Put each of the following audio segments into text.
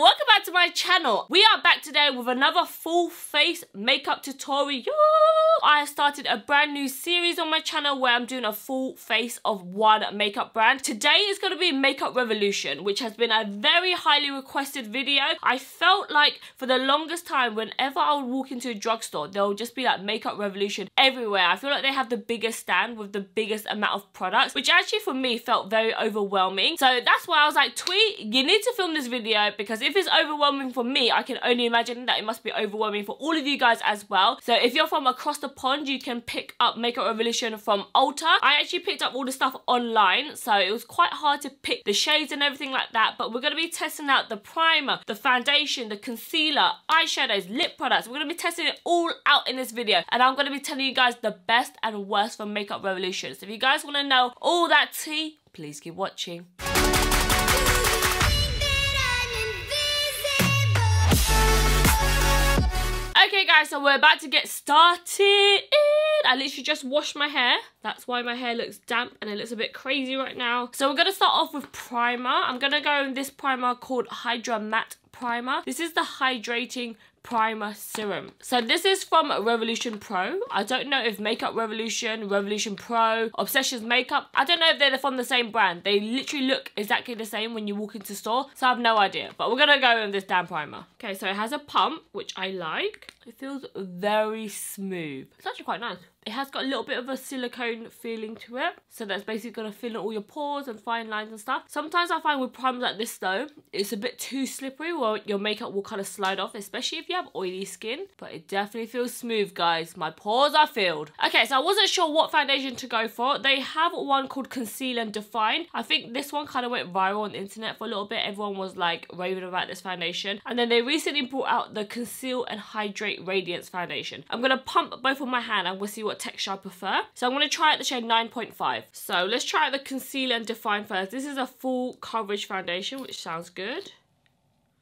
welcome back to my channel. We are back today with another full face makeup tutorial. I started a brand new series on my channel where I'm doing a full face of one makeup brand. Today is going to be Makeup Revolution, which has been a very highly requested video. I felt like for the longest time, whenever I would walk into a drugstore, there would just be like Makeup Revolution everywhere. I feel like they have the biggest stand with the biggest amount of products, which actually for me felt very overwhelming. So that's why I was like, Tweet, you need to film this video, because if it's overwhelming for me, I can only imagine that it must be overwhelming for all of you guys as well. So if you're from across the pond, you can pick up Makeup Revolution from Ulta. I actually picked up all the stuff online, so it was quite hard to pick the shades and everything like that, but we're going to be testing out the primer, the foundation, the concealer, eyeshadows, lip products. We're going to be testing it all out in this video, and I'm going to be telling you guys the best and worst from Makeup Revolution. So if you guys want to know all that tea, please keep watching. Okay guys, so we're about to get started. I literally just washed my hair. That's why my hair looks damp and it looks a bit crazy right now. So we're going to start off with primer. I'm going to go in this primer called Hydra Matte Primer. This is the Hydrating Primer Serum. So this is from Revolution Pro. I don't know if Makeup Revolution, Revolution Pro, Obsessions Makeup, I don't know if they're from the same brand. They literally look exactly the same when you walk into store, so I have no idea. But we're gonna go in this damn primer. Okay, so it has a pump, which I like. It feels very smooth. It's actually quite nice. It has got a little bit of a silicone feeling to it. So that's basically going to fill in all your pores and fine lines and stuff. Sometimes I find with primers like this though, it's a bit too slippery where your makeup will kind of slide off, especially if you have oily skin. But it definitely feels smooth, guys. My pores are filled. Okay, so I wasn't sure what foundation to go for. They have one called Conceal and Define. I think this one kind of went viral on the internet for a little bit. Everyone was like raving about this foundation. And then they recently brought out the Conceal and Hydrate Radiance Foundation. I'm going to pump both on my hand and we'll see what texture I prefer. So I'm going to try out the shade 9.5. So let's try out the Conceal and Define first. This is a full coverage foundation, which sounds good.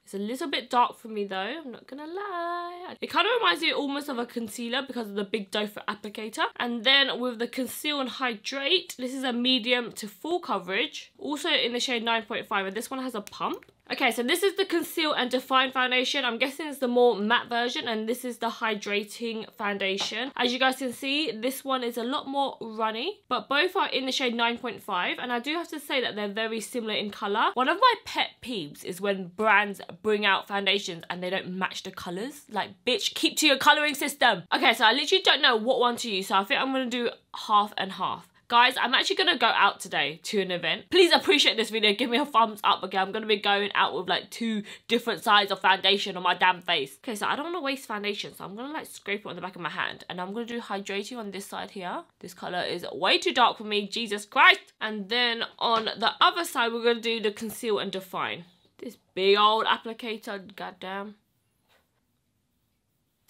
It's a little bit dark for me though, I'm not gonna lie. It kind of reminds me almost of a concealer because of the big doe-foot applicator. And then with the Conceal and Hydrate, this is a medium to full coverage, also in the shade 9.5, and this one has a pump. Okay, so this is the Conceal and Define foundation. I'm guessing it's the more matte version, and this is the hydrating foundation. As you guys can see, this one is a lot more runny, but both are in the shade 9.5, and I do have to say that they're very similar in colour. One of my pet peeves is when brands bring out foundations and they don't match the colours. Like, bitch, keep to your colouring system. Okay, so I literally don't know what one to use, so I think I'm going to do half and half. Guys, I'm actually going to go out today to an event. Please appreciate this video. Give me a thumbs up, okay? I'm going to be going out with like two different sides of foundation on my damn face. Okay, so I don't want to waste foundation. So I'm going to like scrape it on the back of my hand. And I'm going to do hydrating on this side here. This colour is way too dark for me. Jesus Christ. And then on the other side, we're going to do the Conceal and Define. This big old applicator, goddamn.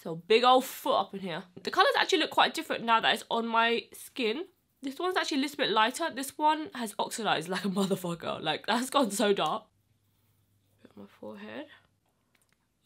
So big old foot up in here. The colours actually look quite different now that it's on my skin. This one's actually a little bit lighter. This one has oxidized like a motherfucker. Like, that's gone so dark. Put my forehead.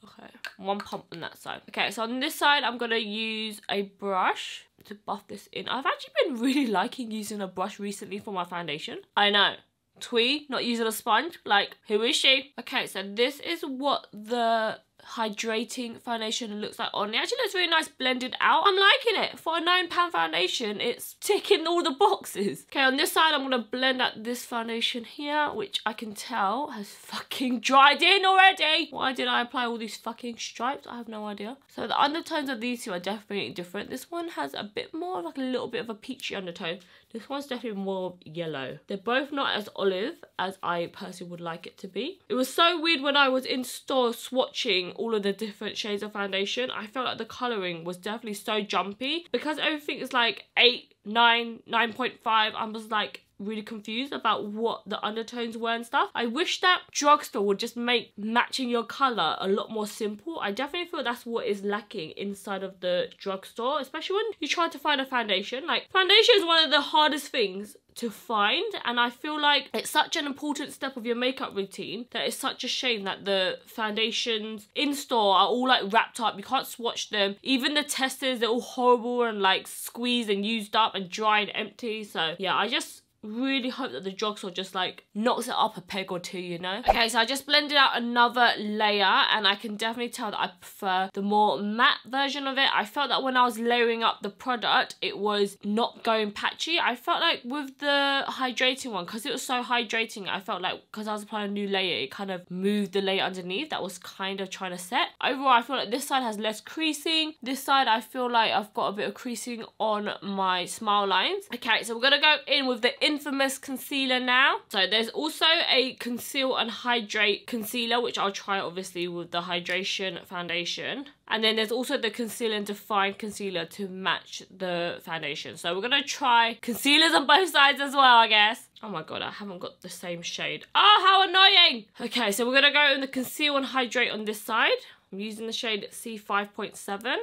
Okay, one pump on that side. Okay, so on this side, I'm going to use a brush to buff this in. I've actually been really liking using a brush recently for my foundation. I know. Twee, not using a sponge. Like, who is she? Okay, so this is what the hydrating foundation looks like on. It actually looks really nice blended out. I'm liking it. For a £9 foundation, it's ticking all the boxes. Okay, on this side, I'm gonna blend out this foundation here, which I can tell has fucking dried in already. Why did I apply all these fucking stripes? I have no idea. So the undertones of these two are definitely different. This one has a bit more, like a little bit of a peachy undertone. This one's definitely more yellow. They're both not as olive as I personally would like it to be. It was so weird when I was in store swatching all of the different shades of foundation. I felt like the colouring was definitely so jumpy. Because everything is like 8, 9, 9.5, I was like really confused about what the undertones were and stuff. I wish that drugstore would just make matching your colour a lot more simple. I definitely feel that's what is lacking inside of the drugstore, especially when you try to find a foundation. Like, foundation is one of the hardest things to find, and I feel like it's such an important step of your makeup routine that it's such a shame that the foundations in store are all like wrapped up. You can't swatch them. Even the testers, they're all horrible and like squeezed and used up and dry and empty. So yeah, I just really hope that the jigsaw just like knocks it up a peg or two, you know? Okay, so I just blended out another layer, and I can definitely tell that I prefer the more matte version of it. I felt that when I was layering up the product, it was not going patchy. I felt like with the hydrating one, because it was so hydrating, I felt like because I was applying a new layer, it kind of moved the layer underneath that was kind of trying to set. Overall, I feel like this side has less creasing. This side, I feel like I've got a bit of creasing on my smile lines. Okay, so we're gonna go in with the infamous concealer now. So there's also a Conceal and Hydrate concealer, which I'll try obviously with the hydration foundation. And then there's also the Conceal and Define concealer to match the foundation. So we're gonna try concealers on both sides as well, I guess. Oh my god, I haven't got the same shade. Oh, how annoying! Okay, so we're gonna go in the Conceal and Hydrate on this side. I'm using the shade C5.7. Okay,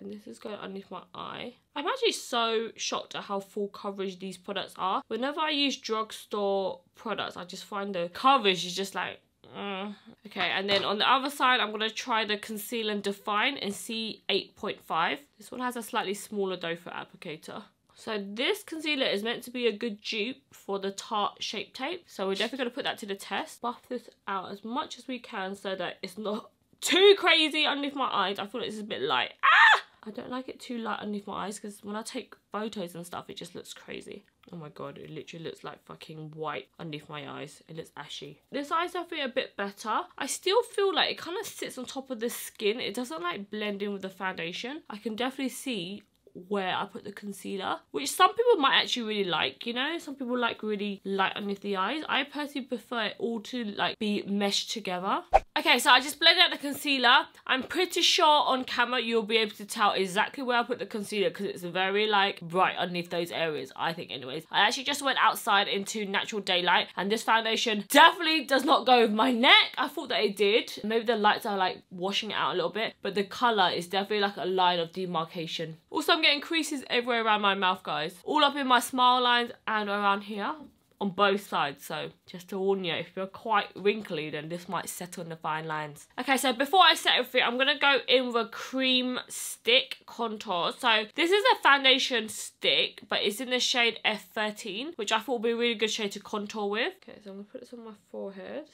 and this is going underneath my eye. I'm actually so shocked at how full coverage these products are. Whenever I use drugstore products, I just find the coverage is just like... Okay, and then on the other side, I'm going to try the Conceal and Define in C8.5. This one has a slightly smaller doe-foot applicator. So this concealer is meant to be a good dupe for the Tarte Shape Tape. So we're definitely going to put that to the test. Buff this out as much as we can so that it's not too crazy underneath my eyes. I feel like this is a bit light. Ah! I don't like it too light underneath my eyes because when I take photos and stuff, it just looks crazy. Oh my god, it literally looks like fucking white underneath my eyes. It looks ashy. This eye's definitely a bit better. I still feel like it kind of sits on top of the skin. It doesn't like blend in with the foundation. I can definitely see where I put the concealer, which some people might actually really like, you know? Some people like really light underneath the eyes. I personally prefer it all to like be meshed together. Okay, so I just blended out the concealer. I'm pretty sure on camera you'll be able to tell exactly where I put the concealer because it's very like bright underneath those areas, I think anyways. I actually just went outside into natural daylight, and this foundation definitely does not go with my neck. I thought that it did. Maybe the lights are like washing it out a little bit, but the colour is definitely like a line of demarcation. Also, I'm getting creases everywhere around my mouth, guys. All up in my smile lines and around here. On both sides, so just to warn you, if you're quite wrinkly, then this might settle on the fine lines. Okay, so before I set everything, I'm gonna go in with a cream stick contour. So this is a foundation stick, but it's in the shade F13, which I thought would be a really good shade to contour with. Okay, so I'm gonna put this on my forehead.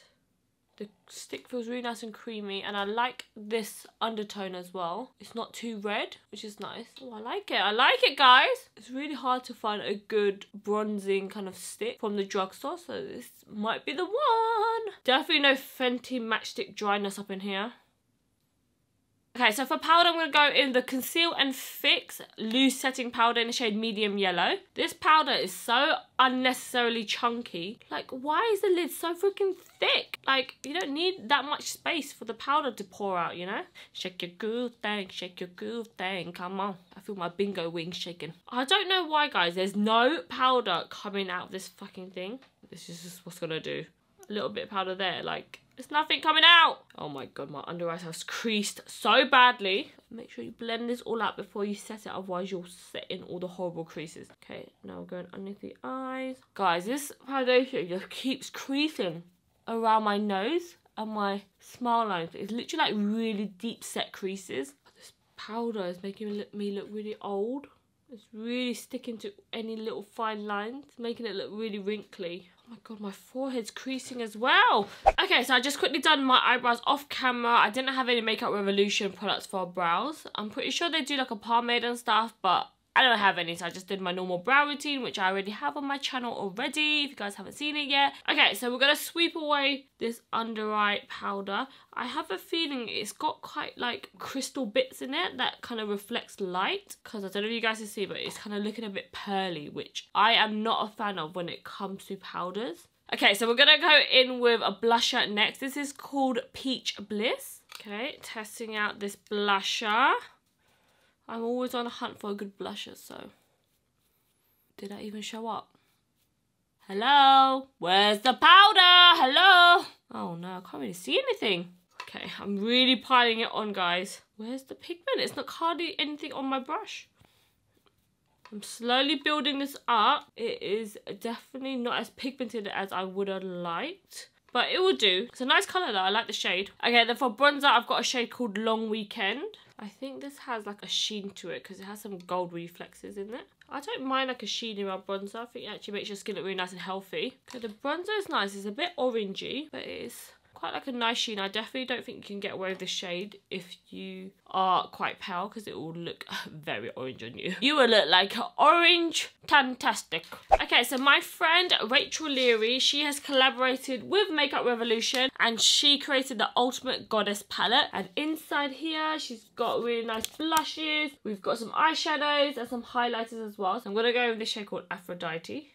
The stick feels really nice and creamy, and I like this undertone as well. It's not too red, which is nice. Oh, I like it, guys. It's really hard to find a good bronzing kind of stick from the drugstore, so this might be the one. Definitely no Fenty matchstick dryness up in here. Okay, so for powder, I'm going to go in the Conceal and Fix Loose Setting Powder in the shade Medium Yellow. This powder is so unnecessarily chunky. Like, why is the lid so freaking thick? Like, you don't need that much space for the powder to pour out, you know? Shake your good thing, come on. I feel my bingo wings shaking. I don't know why, guys. There's no powder coming out of this fucking thing. This is just what's going to do. A little bit of powder there, like... There's nothing coming out. Oh my god, my under eyes has creased so badly. Make sure you blend this all out before you set it, otherwise you'll set in all the horrible creases. Okay, now we're going underneath the eyes. Guys, this foundation just keeps creasing around my nose and my smile lines. It's literally like really deep set creases. This powder is making me look really old. It's really sticking to any little fine lines, making it look really wrinkly. Oh my god, my forehead's creasing as well. Okay, so I just quickly done my eyebrows off camera. I didn't have any Makeup Revolution products for brows. I'm pretty sure they do like a pomade and stuff, but I don't have any, so I just did my normal brow routine, which I already have on my channel already, if you guys haven't seen it yet. Okay, so we're gonna sweep away this under eye powder. I have a feeling it's got quite like crystal bits in it that kind of reflects light, because I don't know if you guys can see, but it's kind of looking a bit pearly, which I am not a fan of when it comes to powders. Okay, so we're gonna go in with a blusher next. This is called Peach Bliss. Okay, testing out this blusher. I'm always on a hunt for a good blusher, so... Did I even show up? Hello? Where's the powder? Hello? Oh no, I can't really see anything. Okay, I'm really piling it on, guys. Where's the pigment? It's not hardly anything on my brush. I'm slowly building this up. It is definitely not as pigmented as I would have liked. But it will do. It's a nice colour though, I like the shade. Okay, then for bronzer, I've got a shade called Long Weekend. I think this has like a sheen to it because it has some gold reflexes in it. I don't mind like a sheen in my bronzer. I think it actually makes your skin look really nice and healthy. Okay, the bronzer is nice. It's a bit orangey, but it is quite like a nice sheen. I definitely don't think you can get away with this shade if you are quite pale, because it will look very orange on you. You will look like orange fantastic. Okay, so my friend Rachel Leary, she has collaborated with Makeup Revolution and she created the Ultimate Goddess Palette. And inside here, she's got really nice blushes. We've got some eyeshadows and some highlighters as well. So I'm going to go with this shade called Aphrodite.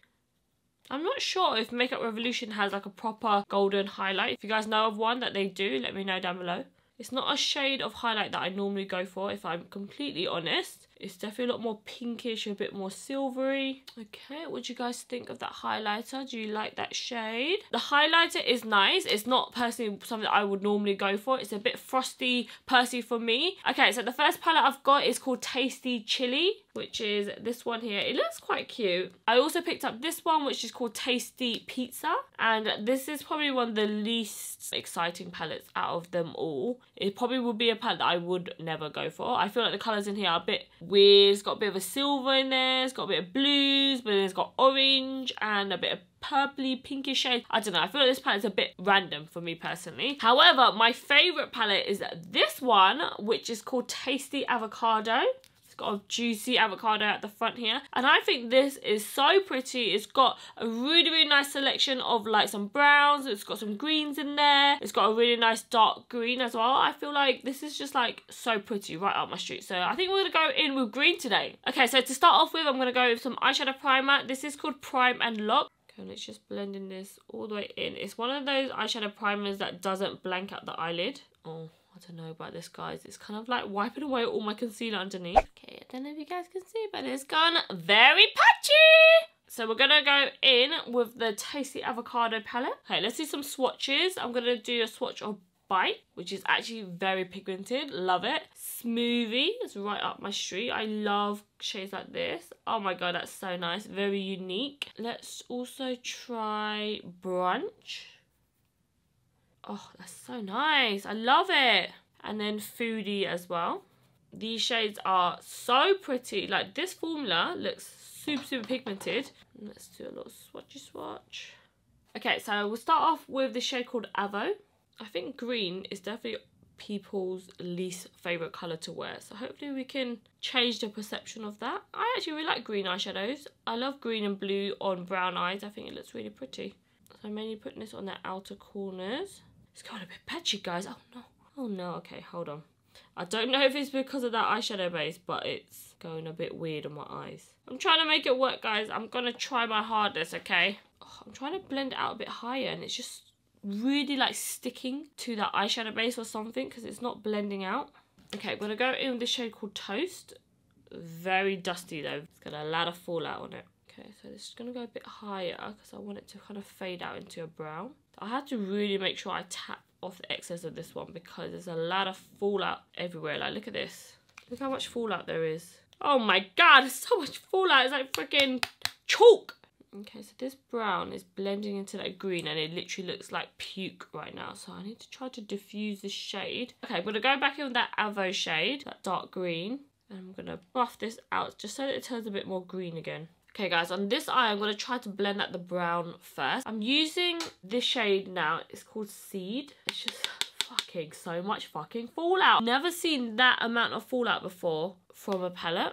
I'm not sure if Makeup Revolution has like a proper golden highlight. If you guys know of one that they do, let me know down below. It's not a shade of highlight that I normally go for, if I'm completely honest. It's definitely a lot more pinkish, a bit more silvery. Okay, what do you guys think of that highlighter? Do you like that shade? The highlighter is nice. It's not personally something that I would normally go for. It's a bit frosty, pursy for me. Okay, so the first palette I've got is called Tasty Chili, which is this one here. It looks quite cute. I also picked up this one, which is called Tasty Pizza. And this is probably one of the least exciting palettes out of them all. It probably would be a palette that I would never go for. I feel like the colours in here are a bit weird. It's got a bit of a silver in there, it's got a bit of blues, but then it's got orange and a bit of purpley pinkish shade. I don't know, I feel like this palette's a bit random for me personally. However, my favourite palette is this one, which is called Tasty Avocado. It's got a juicy avocado at the front here, and I think this is so pretty. It's got a really, really nice selection of like some browns, it's got some greens in there, it's got a really nice dark green as well. I feel like this is just like so pretty, right up my street. So I think we're gonna go in with green today. Okay, so to start off with, I'm gonna go with some eyeshadow primer. This is called Prime and Lock. Okay, let's just blend in this all the way in. It's one of those eyeshadow primers that doesn't blank out the eyelid. Oh, I don't know about this, guys. It's kind of like wiping away all my concealer underneath. Okay, I don't know if you guys can see, but it's gone very patchy. So we're gonna go in with the Tasty Avocado palette. Okay, let's do some swatches. I'm gonna do a swatch of Bite, which is actually very pigmented. Love it. Smoothie is right up my street. I love shades like this. Oh my god, that's so nice. Very unique. Let's also try Brunch. Oh, that's so nice. I love it. And then Foodie as well. These shades are so pretty. Like, this formula looks super, super pigmented. Let's do a little swatchy swatch. Okay, so we'll start off with this shade called Avo. I think green is definitely people's least favourite colour to wear. So hopefully we can change the perception of that. I actually really like green eyeshadows. I love green and blue on brown eyes. I think it looks really pretty. So I'm mainly putting this on the outer corners. It's got a bit patchy, guys. Oh no. Oh no. Okay, hold on. I don't know if it's because of that eyeshadow base, but it's going a bit weird on my eyes. I'm trying to make it work, guys. I'm going to try my hardest, okay? Oh, I'm trying to blend it out a bit higher and it's just really like sticking to that eyeshadow base or something because it's not blending out. Okay, I'm going to go in with this shade called Toast. Very dusty though. It's got a lot of fallout on it. Okay, so this is going to go a bit higher because I want it to kind of fade out into a brown. I had to really make sure I tap off the excess of this one because there's a lot of fallout everywhere. Like, look at this. Look how much fallout there is. Oh my god, there's so much fallout. It's like freaking chalk. Okay, so this brown is blending into that green and it literally looks like puke right now. So I need to try to diffuse this shade. Okay, I'm going to go back in with that Avo shade, that dark green. And I'm going to buff this out just so that it turns a bit more green again. Okay guys, on this eye, I'm going to try to blend out the brown first. I'm using this shade now. It's called Seed. It's just fucking so much fucking fallout. Never seen that amount of fallout before from a palette.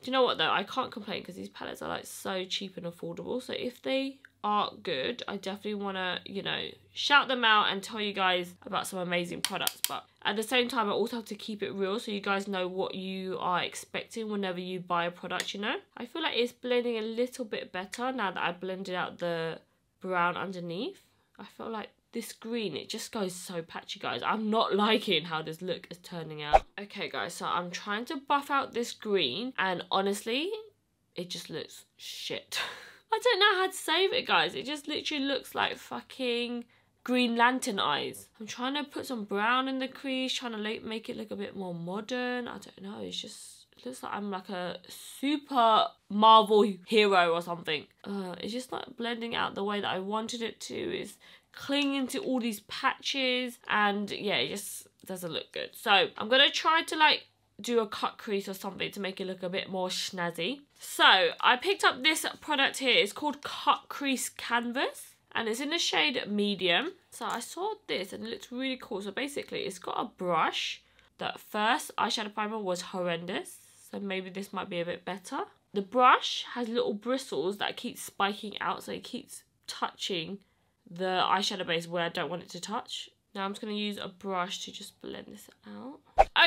Do you know what though? I can't complain because these palettes are like so cheap and affordable. So if they are good, I definitely want to, you know, shout them out and tell you guys about some amazing products. But at the same time, I also have to keep it real so you guys know what you are expecting whenever you buy a product, you know? I feel like it's blending a little bit better now that I blended out the brown underneath. I feel like this green, it just goes so patchy, guys. I'm not liking how this look is turning out. Okay, guys, so I'm trying to buff out this green and honestly, it just looks shit. I don't know how to save it, guys. It just literally looks like fucking Green Lantern eyes. I'm trying to put some brown in the crease, trying to make it look a bit more modern. I don't know, it's just, it looks like I'm like a super Marvel hero or something. It's just not blending out the way that I wanted it to. It's clinging to all these patches and yeah, it just doesn't look good. So I'm going to try to like do a cut crease or something to make it look a bit more snazzy. So I picked up this product here. It's called Cut Crease Canvas and it's in the shade medium. So I saw this and it looks really cool. So basically it's got a brush. That first eyeshadow primer was horrendous, so maybe this might be a bit better. The brush has little bristles that keep spiking out, so it keeps touching the eyeshadow base where I don't want it to touch. Now I'm just going to use a brush to just blend this out.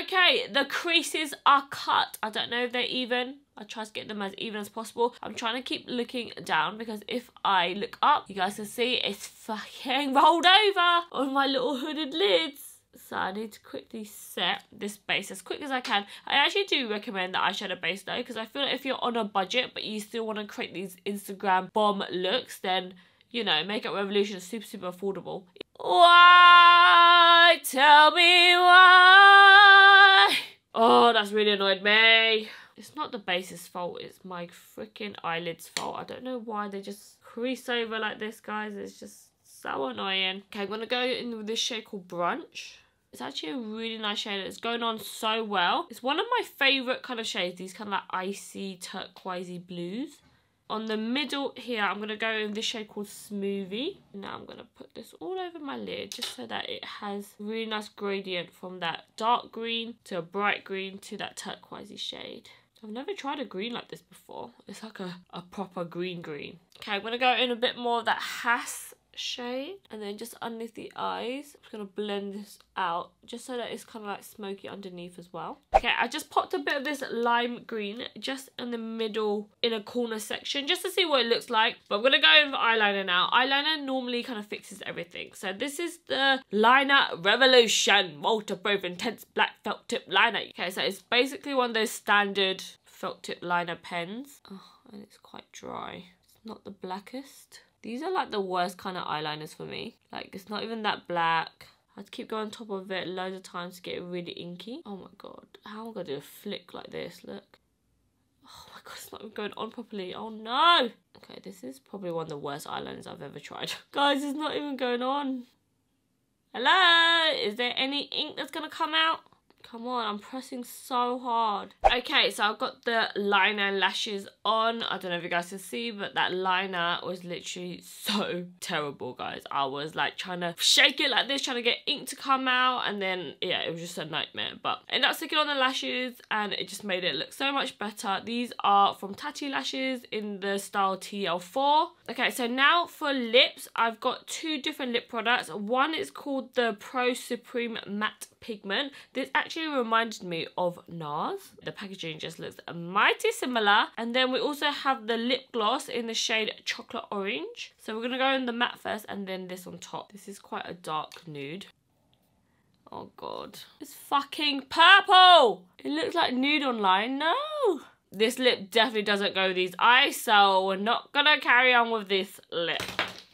Okay, the creases are cut. I don't know if they're even. I try to get them as even as possible. I'm trying to keep looking down because if I look up, you guys can see it's fucking rolled over on my little hooded lids. So I need to quickly set this base as quick as I can. I actually do recommend the eyeshadow base though, because I feel like if you're on a budget but you still want to create these Instagram bomb looks, then, you know, Makeup Revolution is super affordable. Why? Tell me why? Oh, that's really annoyed me. It's not the base's fault, it's my freaking eyelids' fault. I don't know why they just crease over like this, guys. It's just so annoying. Okay, I'm going to go in with this shade called Brunch. It's actually a really nice shade. It's going on so well. It's one of my favourite kind of shades. These kind of like icy turquoisey blues. On the middle here, I'm going to go in this shade called Smoothie. Now I'm going to put this all over my lid just so that it has a really nice gradient from that dark green to a bright green to that turquoisey shade. I've never tried a green like this before. It's like a proper green. Okay, I'm going to go in a bit more of that Hass shade, and then just underneath the eyes I'm just gonna blend this out just so that it's kind of like smoky underneath as well. Okay, I just popped a bit of this lime green just in the middle inner corner section just to see what it looks like, but I'm gonna go in for eyeliner now. Eyeliner normally kind of fixes everything, so this is the Liner Revolution waterproof intense black felt tip liner. Okay, so it's basically one of those standard felt tip liner pens. Oh, and it's quite dry. It's not the blackest. These are like the worst kind of eyeliners for me. Like, it's not even that black. I have to keep going on top of it loads of times to get it really inky. Oh my god. How am I going to do a flick like this? Look. Oh my god, it's not even going on properly. Oh no. Okay, this is probably one of the worst eyeliners I've ever tried. Guys, it's not even going on. Hello? Is there any ink that's going to come out? Come on, I'm pressing so hard. Okay, so I've got the liner lashes on. I don't know if you guys can see, but that liner was literally so terrible, guys. I was like trying to shake it like this, trying to get ink to come out, and then, yeah, it was just a nightmare. But I ended up sticking on the lashes, and it just made it look so much better. These are from Tatty Lashes in the style TL4. Okay, so now for lips, I've got two different lip products. One is called the Pro Supreme Matte Pigment. This actually reminded me of NARS. The packaging just looks mighty similar. And then we also have the lip gloss in the shade Chocolate Orange. So we're going to go in the matte first and then this on top. This is quite a dark nude. Oh god. It's fucking purple! It looks like nude online. No! This lip definitely doesn't go with these eyes, so we're not going to carry on with this lip.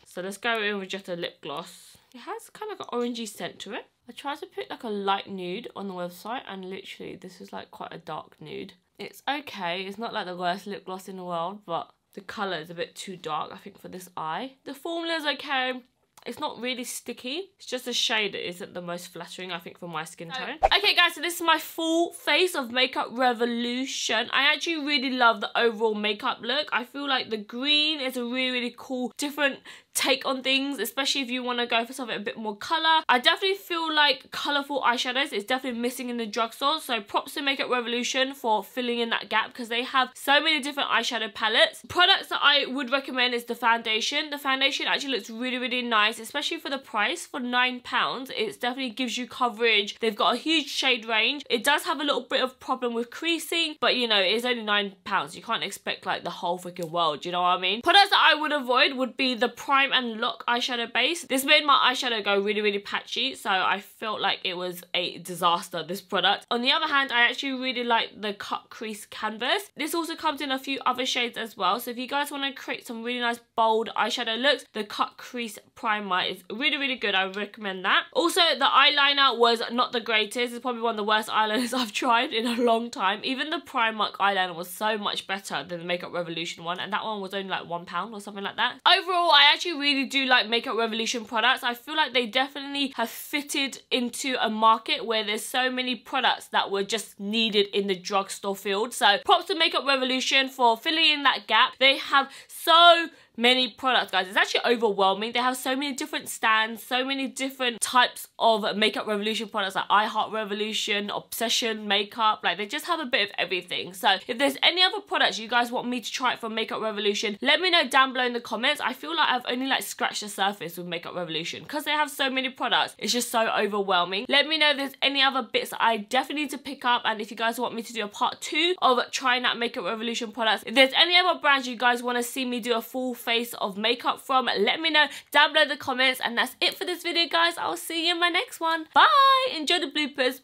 So let's go in with just a lip gloss. It has kind of like an orangey scent to it. I tried to pick like a light nude on the website and literally this is like quite a dark nude. It's okay, it's not like the worst lip gloss in the world, but the colour is a bit too dark I think for this eye. The formula is okay, it's not really sticky, it's just a shade that isn't the most flattering I think for my skin tone. Okay guys, so this is my full face of Makeup Revolution. I actually really love the overall makeup look. I feel like the green is a really cool different take on things, especially if you want to go for something a bit more colour. I definitely feel like colourful eyeshadows is definitely missing in the drugstore, so props to Makeup Revolution for filling in that gap because they have so many different eyeshadow palettes. Products that I would recommend is the foundation. The foundation actually looks really nice, especially for the price. For £9, it definitely gives you coverage. They've got a huge shade range. It does have a little bit of problem with creasing, but you know, it's only £9. You can't expect like the whole freaking world, you know what I mean? Products that I would avoid would be the Prime and Lock eyeshadow base. This made my eyeshadow go really patchy, so I felt like it was a disaster, this product. On the other hand, I actually really like the Cut Crease Canvas. This also comes in a few other shades as well, so if you guys want to create some really nice bold eyeshadow looks, the Cut Crease Primer is really good. I recommend that. Also, the eyeliner was not the greatest. It's probably one of the worst eyeliners I've tried in a long time. Even the Primark eyeliner was so much better than the Makeup Revolution one, and that one was only like £1 or something like that. Overall, I actually really do like Makeup Revolution products. I feel like they definitely have fitted into a market where there's so many products that were just needed in the drugstore field. So props to Makeup Revolution for filling in that gap. They have so many products, guys. It's actually overwhelming. They have so many different stands, so many different types of Makeup Revolution products, like I Heart Revolution, Obsession Makeup. Like, they just have a bit of everything. So if there's any other products you guys want me to try from Makeup Revolution, let me know down below in the comments. I feel like I've only like scratched the surface with Makeup Revolution because they have so many products. It's just so overwhelming. Let me know if there's any other bits that I definitely need to pick up, and if you guys want me to do a part 2 of trying out Makeup Revolution products. If there's any other brands you guys want to see me do a full face of makeup from, let me know down below in the comments. And that's it for this video, guys. I'll see you in my next one. Bye. Enjoy the bloopers.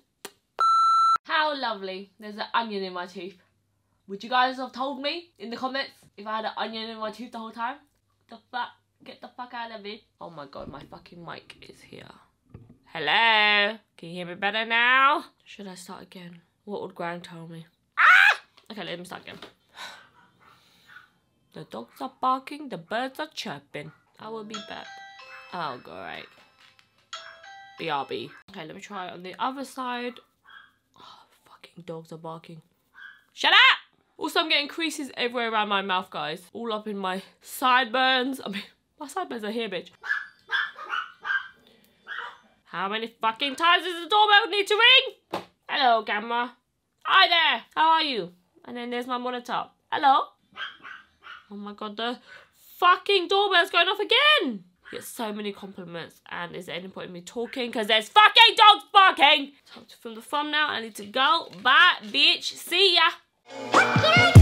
How lovely. There's an onion in my tooth. Would you guys have told me in the comments if I had an onion in my tooth the whole time? The fuck? Get the fuck out of me. Oh my god, my fucking mic is here. Hello? Can you hear me better now? Should I start again? What would Gran tell me? Ah! Okay, let me start again. The dogs are barking, the birds are chirping. I will be back. Oh, great. BRB. Okay, let me try it on the other side. Oh, fucking dogs are barking. Shut up! Also, I'm getting creases everywhere around my mouth, guys. All up in my sideburns. I mean, my sideburns are here, bitch. How many fucking times does the doorbell need to ring? Hello, camera. Hi there. How are you? And then there's my monitor. Hello. Oh my god, the fucking doorbell's going off again. I get so many compliments, and is there any point in me talking? Because there's fucking dogs barking. Time to film the thumbnail. I need to go. Bye, bitch. See ya.